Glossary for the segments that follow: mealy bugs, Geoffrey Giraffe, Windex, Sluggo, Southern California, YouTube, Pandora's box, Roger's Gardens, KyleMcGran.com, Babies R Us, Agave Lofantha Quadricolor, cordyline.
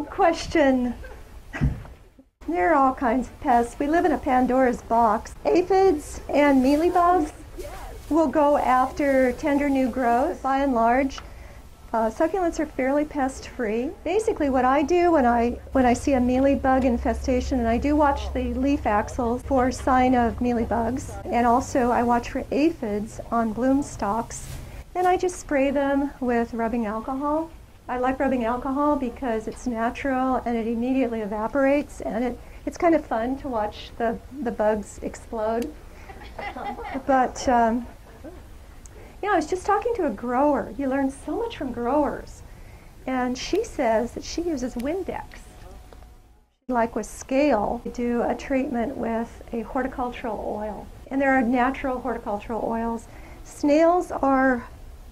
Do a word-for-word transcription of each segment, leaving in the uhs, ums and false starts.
Good question. There are all kinds of pests. We live in a Pandora's box. Aphids and mealybugs will go after tender new growth. By and large, uh, succulents are fairly pest-free. Basically, what I do when I when I see a mealybug infestation, and I do watch the leaf axils for sign of mealybugs, and also I watch for aphids on bloom stalks, and I just spray them with rubbing alcohol. I like rubbing alcohol because it's natural and it immediately evaporates, and it, it's kind of fun to watch the, the bugs explode. But, um, you know, I was just talking to a grower. You learn so much from growers. And she says that she uses Windex. Like with scale, we do a treatment with a horticultural oil. And there are natural horticultural oils. Snails are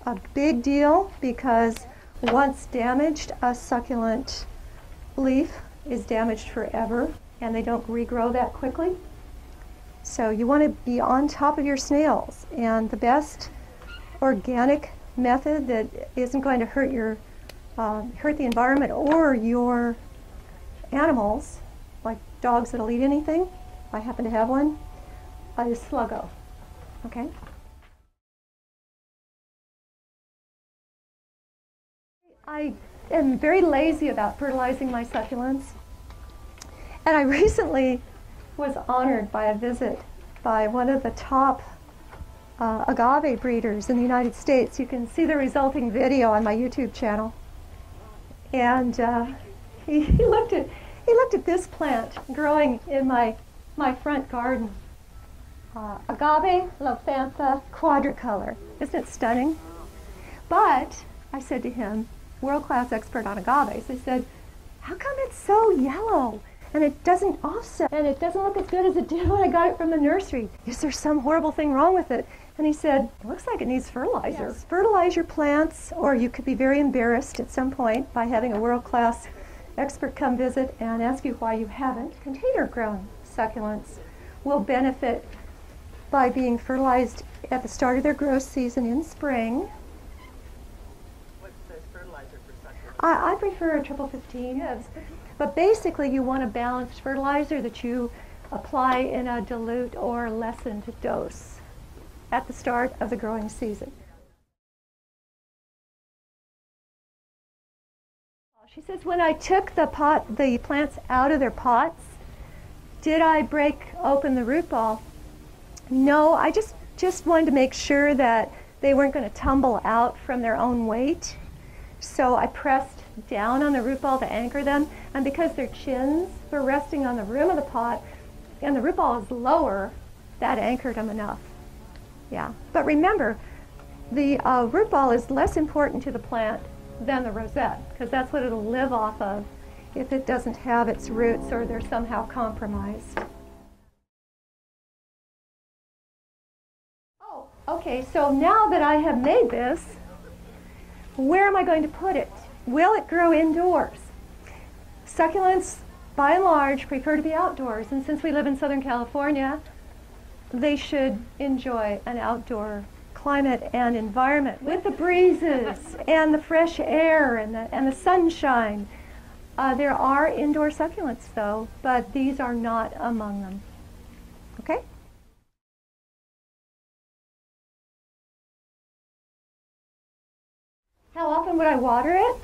a big deal because once damaged, a succulent leaf is damaged forever, and they don't regrow that quickly. So you want to be on top of your snails, and the best organic method that isn't going to hurt your uh, hurt the environment or your animals, like dogs that'll eat anything, if I happen to have one, uh, is Sluggo. Okay. I am very lazy about fertilizing my succulents, and I recently was honored by a visit by one of the top uh, agave breeders in the United States. You can see the resulting video on my YouTube channel. And uh, he, he looked at he looked at this plant growing in my my front garden, uh, Agave Lofantha Quadricolor. Isn't it stunning? But I said to him, world-class expert on agaves, they said, how come it's so yellow and it doesn't offset and it doesn't look as good as it did when I got it from the nursery? Is there some horrible thing wrong with it? And he said, it looks like it needs fertilizer. Yes. Fertilize your plants, or you could be very embarrassed at some point by having a world-class expert come visit and ask you why you haven't. Container-grown succulents will benefit by being fertilized at the start of their growth season in spring. I prefer a triple fifteen, but basically you want a balanced fertilizer that you apply in a dilute or lessened dose at the start of the growing season. She says, when I took the pot, the plants out of their pots, did I break open the root ball? No, I just, just wanted to make sure that they weren't going to tumble out from their own weight. So I pressed down on the root ball to anchor them, and because their chins were resting on the rim of the pot and the root ball is lower, that anchored them enough. Yeah, but remember, the uh, root ball is less important to the plant than the rosette, because that's what it'll live off of if it doesn't have its roots or they're somehow compromised. Oh, okay, so now that I have made this, where am I going to put it? Will it grow indoors? Succulents, by and large, prefer to be outdoors, and since we live in Southern California, they should enjoy an outdoor climate and environment with the breezes and the fresh air and the, and the sunshine. Uh, there are indoor succulents, though, but these are not among them. Okay? How often would I water it?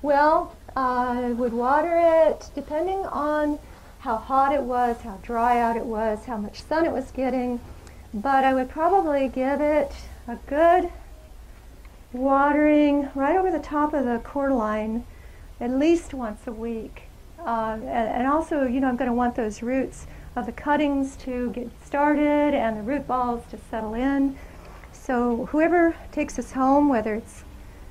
Well, I would water it depending on how hot it was, how dry out it was, how much sun it was getting, but I would probably give it a good watering right over the top of the cordyline at least once a week. Uh, and, and also, you know, I'm going to want those roots of the cuttings to get started and the root balls to settle in. So whoever takes this home, whether it's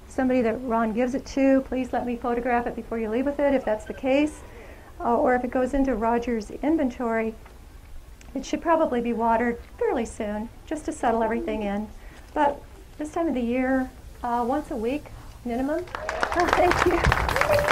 somebody that Ron gives it to, please let me photograph it before you leave with it, if that's the case, uh, or if it goes into Roger's inventory, it should probably be watered fairly soon, just to settle everything in. But this time of the year, uh, once a week minimum. Oh, thank you.